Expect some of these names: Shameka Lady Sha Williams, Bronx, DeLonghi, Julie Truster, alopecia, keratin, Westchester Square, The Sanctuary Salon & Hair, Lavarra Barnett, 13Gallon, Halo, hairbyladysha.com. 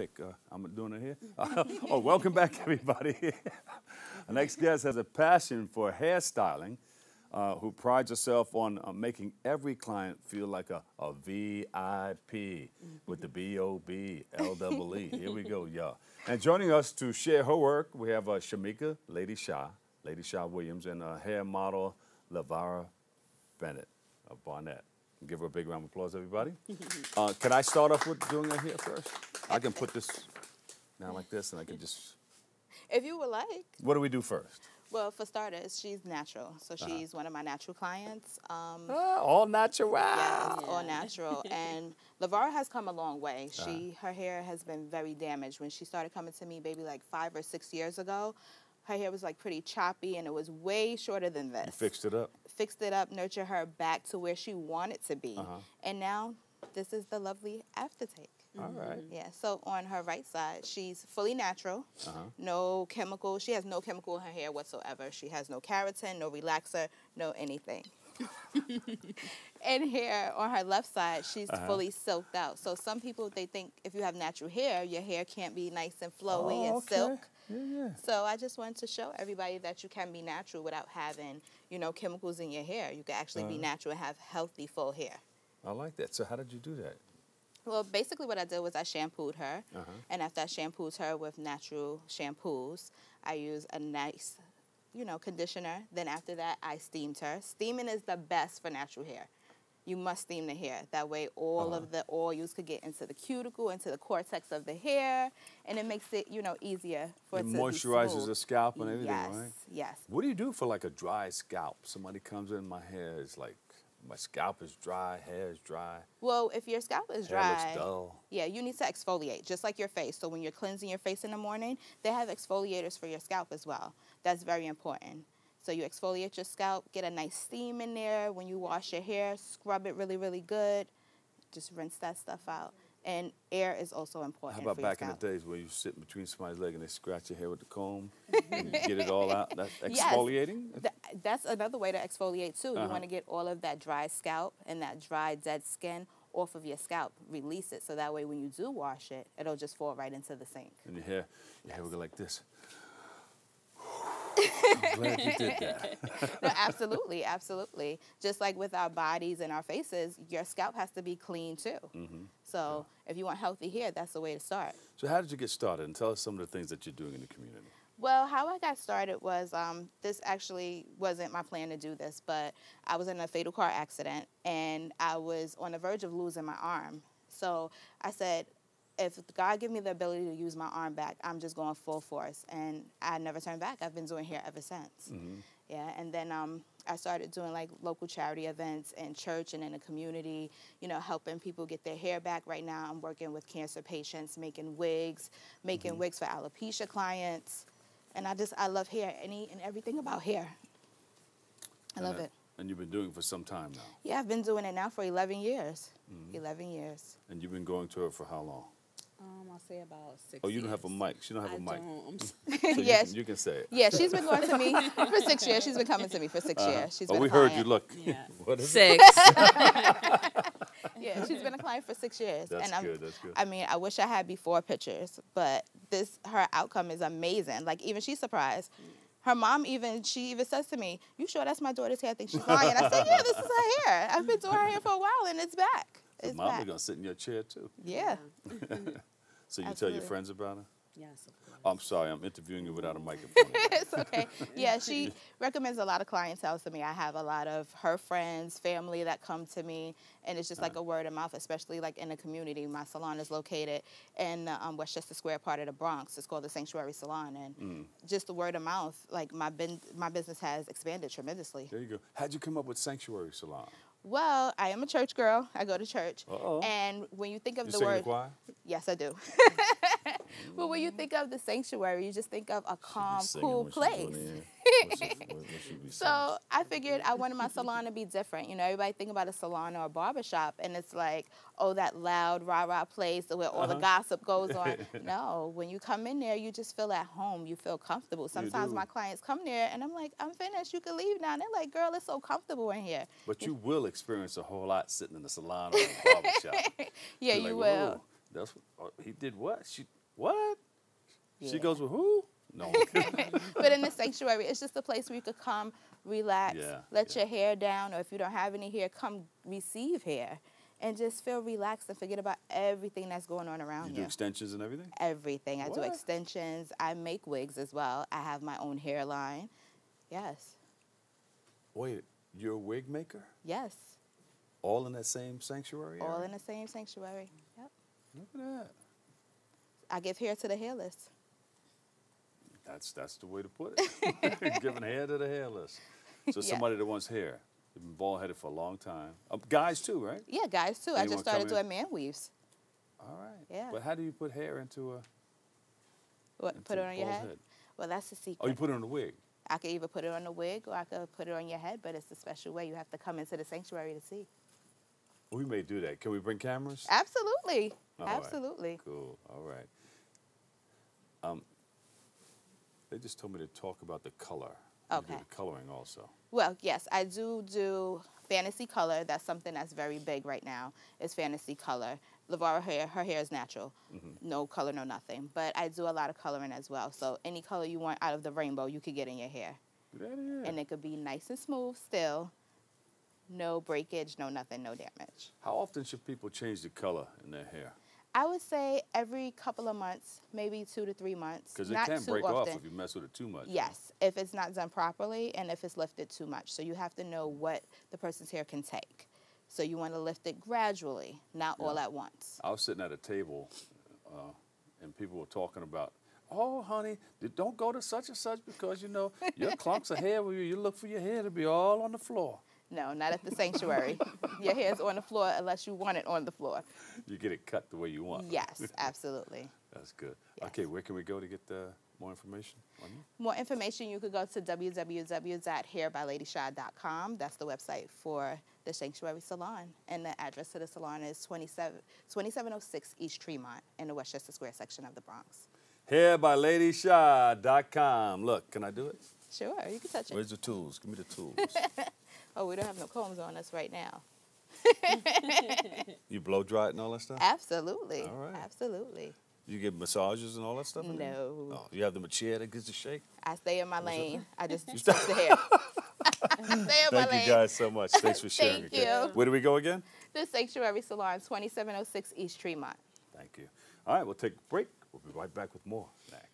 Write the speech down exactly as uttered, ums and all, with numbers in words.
pick. Uh, I'm doing it here. Uh, oh, welcome back, everybody. Our next guest has a passion for hairstyling, uh, who prides herself on uh, making every client feel like a, a V I P with the B O B L E E. Here we go, y'all. And joining us to share her work, we have uh, Shameka Lady Sha, Lady Sha Williams, and uh, hair model Lavarra Barnett. Uh, Barnett. Give her a big round of applause, everybody. Uh, can I start off with doing that here first? I can put this down like this, and I can just... If you would like. What do we do first? Well, for starters, she's natural. So uh-huh. she's one of my natural clients. Um, oh, all natural. Yeah, yeah. all natural. And Lavarra has come a long way. She, uh-huh. her hair has been very damaged. When she started coming to me maybe like five or six years ago, her hair was like pretty choppy, and it was way shorter than this. You fixed it up. Fixed it up, nurture her back to where she wanted to be. Uh-huh. And now this is the lovely aftertake. Mm-hmm. All right. Yeah, so on her right side, she's fully natural, uh-huh. no chemical. She has no chemical in her hair whatsoever. She has no keratin, no relaxer, no anything. And here on her left side, she's uh-huh. fully silked out. So some people, they think if you have natural hair, your hair can't be nice and flowy oh, and okay. silk. Yeah, yeah. So I just wanted to show everybody that you can be natural without having, you know, chemicals in your hair. You can actually uh, be natural and have healthy, full hair. I like that. So how did you do that? Well, basically what I did was I shampooed her. Uh-huh. And after I shampooed her with natural shampoos, I used a nice, you know, conditioner. Then after that, I steamed her. Steaming is the best for natural hair. You must steam the hair. That way all uh-huh. of the oils could get into the cuticle, into the cortex of the hair, and it makes it, you know, easier for it, it to be smooth. It moisturizes the scalp and everything, yes, right? Yes, what do you do for like a dry scalp? Somebody comes in, my hair is like, my scalp is dry, hair is dry. Well, if your scalp is dry, hair looks dull. Yeah, you need to exfoliate, just like your face. So when you're cleansing your face in the morning, they have exfoliators for your scalp as well. That's very important. So you exfoliate your scalp, get a nice steam in there. When you wash your hair, scrub it really, really good. Just rinse that stuff out. And air is also important. How about back in the days where you sit between somebody's leg and they scratch your hair with the comb and you get it all out? That's exfoliating? Yes. Th that's another way to exfoliate, too. Uh-huh. You want to get all of that dry scalp and that dry, dead skin off of your scalp. Release it so that way when you do wash it, it'll just fall right into the sink. And your hair, your hair will go like this. I'm glad you did that. No, absolutely, absolutely. Just like with our bodies and our faces, your scalp has to be clean too. Mm-hmm. So yeah. if you want healthy hair, that's the way to start. So how did you get started? And tell us some of the things that you're doing in the community. Well, how I got started was, um, this actually wasn't my plan to do this, but I was in a fatal car accident and I was on the verge of losing my arm. So I said, if God give me the ability to use my arm back, I'm just going full force. And I never turned back. I've been doing hair ever since. Mm-hmm. Yeah, and then um, I started doing like local charity events in church and in the community, you know, helping people get their hair back. Right now I'm working with cancer patients, making wigs, making mm-hmm. wigs for alopecia clients. And I just, I love hair, any and everything about hair. I and love I, it. And you've been doing it for some time now? Yeah, I've been doing it now for eleven years. Mm-hmm. eleven years. And you've been going to it for how long? Um, I'll say about six. Oh, you years. Don't have a mic. She don't have I a mic. So yes, you, you can say it. Yeah, she's been going to me for six years. She's been coming to me for six uh-huh. years. She's oh, been we a heard you. Look, yeah. what is six. Yeah, she's been a client for six years. That's and I'm, good. That's good. I mean, I wish I had before pictures, but this her outcome is amazing. Like even she's surprised. Her mom even, she even says to me, "You sure that's my daughter's hair? I think she's lying." I said, "Yeah, this is her hair. I've been doing her hair for a while, and it's back." So mom, we're gonna sit in your chair too. Yeah. So you Absolutely. Tell your friends about her? Yes, of course. I'm sorry, I'm interviewing you without a microphone. It's okay. Yeah, she recommends a lot of clientele to me. I have a lot of her friends, family that come to me, and it's just uh-huh. like a word of mouth, especially like in the community. My salon is located in the um, Westchester Square part of the Bronx. It's called The Sanctuary Salon, and mm. just the word of mouth, like my, bin my business has expanded tremendously. There you go. How'd you come up with Sanctuary Salon? Well, I am a church girl. I go to church. Uh-oh. And when you think of you the sing word... the choir? Yes, I do. But when you think of the sanctuary, you just think of a calm, cool place. She, what, what so I figured I wanted my salon to be different. You know, everybody think about a salon or a barbershop, and it's like, oh, that loud, rah-rah place where all uh-huh. the gossip goes on. No, when you come in there, you just feel at home. You feel comfortable. Sometimes my clients come there, and I'm like, I'm finished. You can leave now. And they're like, girl, it's so comfortable in here. But you will experience a whole lot sitting in the salon or a barbershop. Yeah, You're you like, will. Whoa. That's what, he did what? She what? Yeah. She goes with who? No. But in the sanctuary, it's just a place where you could come, relax, yeah, let yeah. your hair down, or if you don't have any hair, come receive hair. And just feel relaxed and forget about everything that's going on around you. You do extensions and everything? Everything. What? I do extensions. I make wigs as well. I have my own hairline. Yes. Wait, you're a wig maker? Yes. All in that same sanctuary? All in the same sanctuary. Yep. Look at that. I give hair to the hairless. That's that's the way to put it. Giving hair to the hairless. So somebody yeah. that wants hair. You've been bald-headed for a long time. Uh, guys, too, right? Yeah, guys, too. Anyone I just started doing man weaves. All right. Yeah. But how do you put hair into a What, into put it on your head? head? Well, that's the secret. Oh, you put it on a wig? I could either put it on a wig or I could put it on your head, but it's a special way. You have to come into the sanctuary to see. We may do that. Can we bring cameras? Absolutely. All Absolutely. Right. Cool. All right. Um, they just told me to talk about the color. Okay. You do the coloring also. Well, yes, I do do fantasy color. That's something that's very big right now, is fantasy color. Lavarra, hair, her hair is natural. Mm-hmm. No color, no nothing. But I do a lot of coloring as well. So any color you want out of the rainbow, you could get in your hair. That is. And it could be nice and smooth still. No breakage, no nothing, no damage. How often should people change the color in their hair? I would say every couple of months, maybe two to three months. Because it can break off if you mess with it too much. Yes, if it's not done properly and if it's lifted too much. So you have to know what the person's hair can take. So you want to lift it gradually, not all at once. I was sitting at a table uh, and people were talking about, oh, honey, don't go to such and such because, you know, your clumps of hair, you look for your hair to be all on the floor. No, not at the sanctuary. Your hair's on the floor unless you want it on the floor. You get it cut the way you want. Yes, absolutely. That's good. Yes. Okay, where can we go to get the more information? On you? More information, you could go to w w w dot hair by lady sha dot com. That's the website for the Sanctuary Salon. And the address to the salon is twenty-seven oh six East Tremont in the Westchester Square section of the Bronx. hair by lady sha dot com. Look, can I do it? Sure, you can touch it. Where's the tools? Give me the tools. Oh, we don't have no combs on us right now. You blow dry it and all that stuff? Absolutely. All right. Absolutely. You give massages and all that stuff? No. Oh, you have the chair that gives a shake? I stay in my lane. I just touch the hair. I stay in Thank my lane. Thank you guys so much. Thanks for sharing. Thank okay. you. Where do we go again? The Sanctuary Salon, twenty-seven oh six East Tremont. Thank you. All right, we'll take a break. We'll be right back with more next.